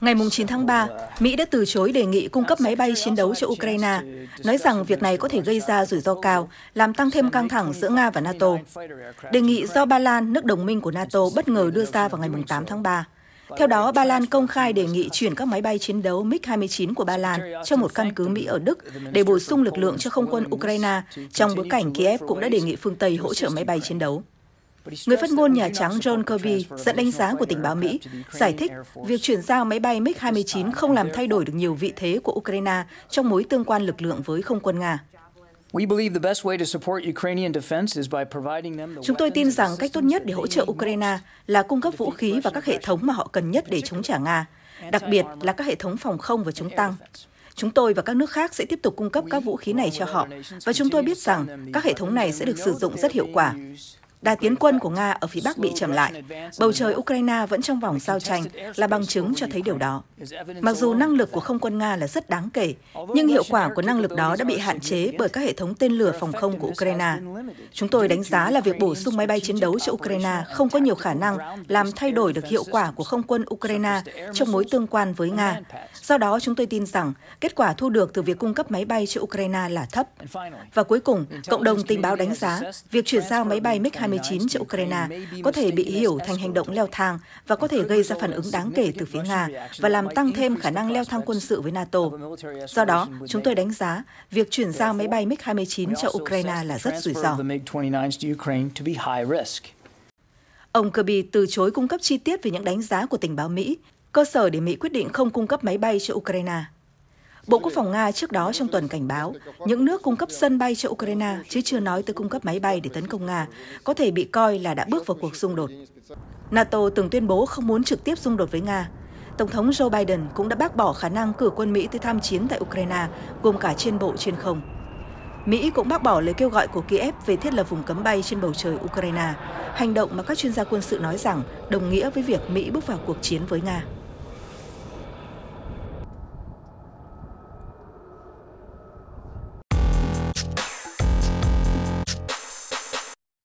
Ngày 9 tháng 3, Mỹ đã từ chối đề nghị cung cấp máy bay chiến đấu cho Ukraine, nói rằng việc này có thể gây ra rủi ro cao, làm tăng thêm căng thẳng giữa Nga và NATO. Đề nghị do Ba Lan, nước đồng minh của NATO, bất ngờ đưa ra vào ngày 8 tháng 3. Theo đó, Ba Lan công khai đề nghị chuyển các máy bay chiến đấu MiG 29 của Ba Lan cho một căn cứ Mỹ ở Đức để bổ sung lực lượng cho không quân Ukraine, trong bối cảnh Kiev cũng đã đề nghị phương Tây hỗ trợ máy bay chiến đấu. Người phát ngôn Nhà Trắng John Kirby dẫn đánh giá của tình báo Mỹ, giải thích việc chuyển giao máy bay MiG-29 không làm thay đổi được nhiều vị thế của Ukraine trong mối tương quan lực lượng với không quân Nga. Chúng tôi tin rằng cách tốt nhất để hỗ trợ Ukraine là cung cấp vũ khí và các hệ thống mà họ cần nhất để chống trả Nga, đặc biệt là các hệ thống phòng không và chống tăng. Chúng tôi và các nước khác sẽ tiếp tục cung cấp các vũ khí này cho họ, và chúng tôi biết rằng các hệ thống này sẽ được sử dụng rất hiệu quả. Đà tiến quân của Nga ở phía Bắc bị chậm lại. Bầu trời Ukraine vẫn trong vòng giao tranh là bằng chứng cho thấy điều đó. Mặc dù năng lực của không quân Nga là rất đáng kể, nhưng hiệu quả của năng lực đó đã bị hạn chế bởi các hệ thống tên lửa phòng không của Ukraine. Chúng tôi đánh giá là việc bổ sung máy bay chiến đấu cho Ukraine không có nhiều khả năng làm thay đổi được hiệu quả của không quân Ukraine trong mối tương quan với Nga. Do đó, chúng tôi tin rằng kết quả thu được từ việc cung cấp máy bay cho Ukraine là thấp. Và cuối cùng, cộng đồng tình báo đánh giá việc chuyển giao máy bay MiG-29 cho Ukraine có thể bị hiểu thành hành động leo thang và có thể gây ra phản ứng đáng kể từ phía Nga và làm tăng thêm khả năng leo thang quân sự với NATO. Do đó, chúng tôi đánh giá việc chuyển giao máy bay MiG-29 cho Ukraine là rất rủi ro. Ông Kirby từ chối cung cấp chi tiết về những đánh giá của tình báo Mỹ, cơ sở để Mỹ quyết định không cung cấp máy bay cho Ukraine. Bộ Quốc phòng Nga trước đó trong tuần cảnh báo, những nước cung cấp sân bay cho Ukraine, chứ chưa nói tới cung cấp máy bay để tấn công Nga, có thể bị coi là đã bước vào cuộc xung đột. NATO từng tuyên bố không muốn trực tiếp xung đột với Nga. Tổng thống Joe Biden cũng đã bác bỏ khả năng cử quân Mỹ tới tham chiến tại Ukraine, gồm cả trên bộ trên không. Mỹ cũng bác bỏ lời kêu gọi của Kiev về thiết lập vùng cấm bay trên bầu trời Ukraine, hành động mà các chuyên gia quân sự nói rằng đồng nghĩa với việc Mỹ bước vào cuộc chiến với Nga.